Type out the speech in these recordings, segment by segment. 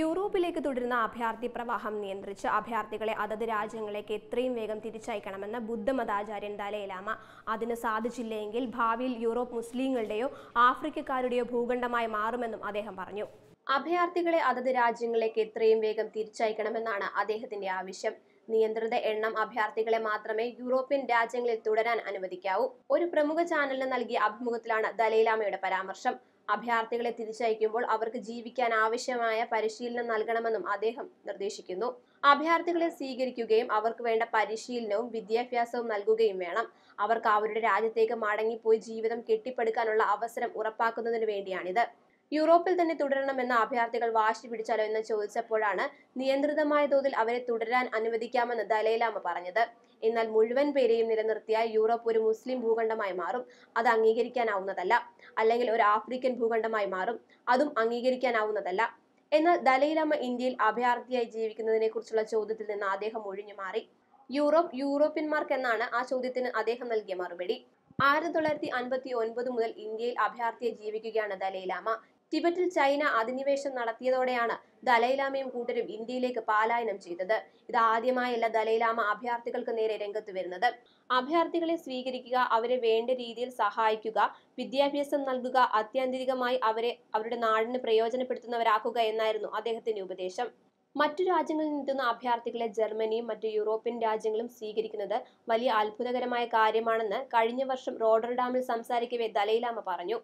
യൂറോപ്പിലേക്ക് തുടരുന്ന അഭയാർത്ഥി പ്രവാഹം നിയന്ത്രിച്ച് അഭയാർത്ഥികളെ അതത് രാജ്യങ്ങളിലേക്ക് എത്രയും വേഗം തിരിച്ചയക്കണമെന്ന് ബുദ്ധമതാചാര്യൻ ദലൈലാമ. അതിന് സാധിച്ചില്ലെങ്കിൽ ഭാവിയിൽ യൂറോപ്പ് മുസ്ലിങ്ങളുടെയോ ആഫ്രിക്കക്കാരുടെയോ ഭൂഖണ്ഡമായി മാറുമെന്നും അദ്ദേഹം പറഞ്ഞു. അഭയാർത്ഥികളെ അതത് രാജ്യങ്ങളിലേക്ക് എത്രയും വേഗം തിരിച്ചയക്കണമെന്നാണ് അദ്ദേഹത്തിന്റെ ആവശ്യം. നിയന്ത്രിത എണ്ണം അഭയാർത്ഥികളെ മാത്രമേ യൂറോപ്യൻ രാജ്യങ്ങളിൽ തുടരാൻ അനുവദിക്കാവൂ. ഒരു പ്രമുഖ ചാനലിന് നൽകിയ അഭിമുഖത്തിലാണ് ദലൈലാമയുടെ പരാമർശം. അഭയാർത്ഥികളെ തിരിച്ചയക്കുമ്പോൾ അവർക്ക് ജീവിക്കാൻ ആവശ്യമായ പരിശീലനം നൽകണമെന്നും അദ്ദേഹം നിർദ്ദേശിക്കുന്നു. അഭയാർത്ഥികളെ സ്വീകരിക്കുകയും അവർക്ക് വേണ്ട പരിശീലനവും വിദ്യാഭ്യാസവും നൽകുകയും വേണം. അവർക്ക് അവരുടെ രാജ്യത്തേക്ക് മടങ്ങിപ്പോയി ജീവിതം കെട്ടിപ്പടുക്കാനുള്ള അവസരം ഉറപ്പാക്കുന്നതിന് വേണ്ടിയാണിത്. യൂറോപ്പിൽ തന്നെ തുടരണമെന്ന അഭയാർത്ഥികൾ വാശി പിടിച്ചാലോ എന്ന് ചോദിച്ചപ്പോഴാണ് നിയന്ത്രിതമായ തോതിൽ അവരെ തുടരാൻ അനുവദിക്കാമെന്ന് ദലൈലാമ പറഞ്ഞത്. എന്നാൽ മുഴുവൻ പേരെയും നിലനിർത്തിയാൽ യൂറോപ്പ് ഒരു മുസ്ലിം ഭൂഖണ്ഡമായി മാറും. അത് അംഗീകരിക്കാനാവുന്നതല്ല. അല്ലെങ്കിൽ ഒരു ആഫ്രിക്കൻ ഭൂഖണ്ഡമായി മാറും. അതും അംഗീകരിക്കാനാവുന്നതല്ല. എന്നാൽ ദലൈലാമ ഇന്ത്യയിൽ അഭയാർത്ഥിയായി ജീവിക്കുന്നതിനെ കുറിച്ചുള്ള ചോദ്യത്തിൽ നിന്ന് അദ്ദേഹം ഒഴിഞ്ഞു മാറി. യൂറോപ്യന്മാർക്കെന്നാണ് ആ ചോദ്യത്തിന് അദ്ദേഹം നൽകിയ മറുപടി. 1959 മുതൽ ഇന്ത്യയിൽ അഭയാർത്ഥിയായി ജീവിക്കുകയാണ് ദലൈലാമ. ടിബറ്റിൽ ചൈന അധിനിവേശം നടത്തിയതോടെയാണ് ദലൈലാമയും കൂട്ടരും ഇന്ത്യയിലേക്ക് പലായനം ചെയ്തത്. ഇത് ആദ്യമായല്ല ദലൈലാമ അഭയാർത്ഥികൾക്ക് നേരെ രംഗത്ത് വരുന്നത്. അഭയാർത്ഥികളെ സ്വീകരിക്കുക, അവരെ വേണ്ട രീതിയിൽ സഹായിക്കുക, വിദ്യാഭ്യാസം നൽകുക, അത്യന്തികമായി അവരെ അവരുടെ നാടിന് പ്രയോജനപ്പെടുത്തുന്നവരാക്കുക എന്നായിരുന്നു അദ്ദേഹത്തിന്റെ ഉപദേശം. മറ്റു രാജ്യങ്ങളിൽ നിന്നെത്തുന്ന അഭയാർത്ഥികളെ ജർമ്മനിയും മറ്റു യൂറോപ്യൻ രാജ്യങ്ങളും സ്വീകരിക്കുന്നത് വലിയ അത്ഭുതകരമായ കാര്യമാണെന്ന് കഴിഞ്ഞ വർഷം റോഡർഡാമിൽ സംസാരിക്കവേ ദലൈലാമ പറഞ്ഞു.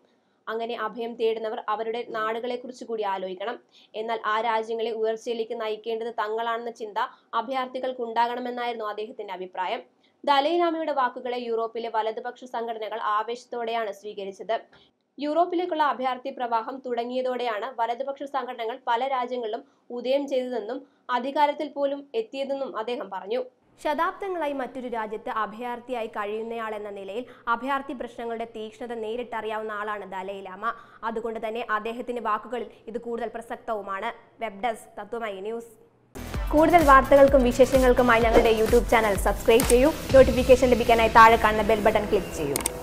അങ്ങനെ അഭയം തേടുന്നവർ അവരുടെ നാടുകളെക്കുറിച്ച് കൂടി ആലോചിക്കണം. എന്നാൽ ആ രാജ്യങ്ങളെ ഉയർച്ചയിലേക്ക് നയിക്കേണ്ടത് തങ്ങളാണെന്ന ചിന്ത അഭയാർത്ഥികൾക്കുണ്ടാകണമെന്നായിരുന്നു അദ്ദേഹത്തിന്റെ അഭിപ്രായം. ദലൈലാമയുടെ വാക്കുകളെ യൂറോപ്പിലെ വലതുപക്ഷ സംഘടനകൾ ആവേശത്തോടെയാണ് സ്വീകരിച്ചത്. യൂറോപ്പിലേക്കുള്ള അഭയാർത്ഥി പ്രവാഹം തുടങ്ങിയതോടെയാണ് വലതുപക്ഷ സംഘടനകൾ പല രാജ്യങ്ങളിലും ഉദയം ചെയ്തതെന്നും അധികാരത്തിൽ പോലും എത്തിയതെന്നും അദ്ദേഹം പറഞ്ഞു. ശതാബ്ദങ്ങളായി മറ്റൊരു രാജ്യത്ത് അഭയാർത്ഥിയായി കഴിയുന്നയാളെന്ന നിലയിൽ അഭയാർത്ഥി പ്രശ്നങ്ങളുടെ തീക്ഷ്ണത നേരിട്ടറിയാവുന്ന ആളാണ് ദലൈലാമ. അതുകൊണ്ട് തന്നെ അദ്ദേഹത്തിന്റെ വാക്കുകളിൽ ഇത് കൂടുതൽ പ്രസക്തവുമാണ്. Web desk Tatwamayi news. കൂടുതൽ വാർത്തകൾക്കും വിശേഷങ്ങൾക്കുമായി ഞങ്ങളുടെ യൂട്യൂബ് ചാനൽ സബ്സ്ക്രൈബ് ചെയ്യൂ. നോട്ടിഫിക്കേഷൻ ലഭിക്കാനായി താഴെ കാണുന്ന ബെൽ ബട്ടൺ ക്ലിക്ക് ചെയ്യൂ.